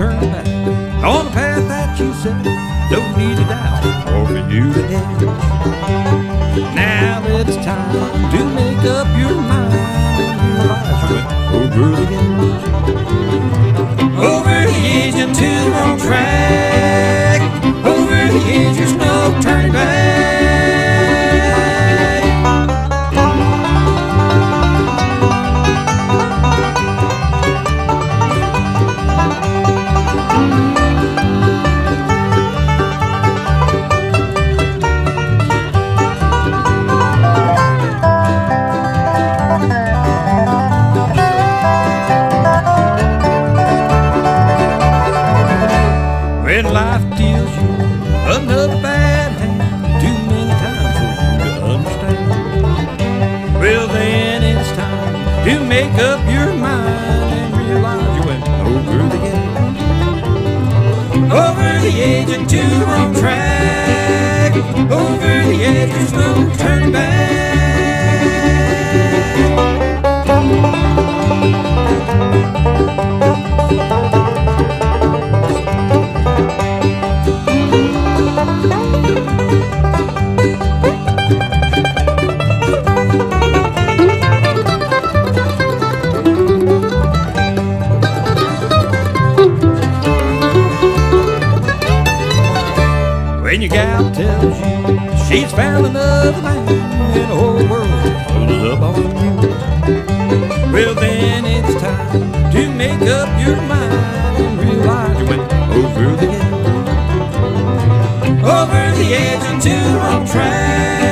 turn back on the path that you set. Don't need a doubt or for you to head. Now it's time to make up your mind and realize you went over the edge. Over the edge into the wrong track. Over the edge, there's no turning back. When life deals you another bad hand, too many times for you to understand. Well then it's time to make up your mind and realize you went over the edge. Over the edge into the wrong track. Over the edge, there's no turning back. When your gal tells you she's found another man and the whole world loaded up on you, well then it's time to make up your mind and realize you went over the edge. Over the edge into the wrong track.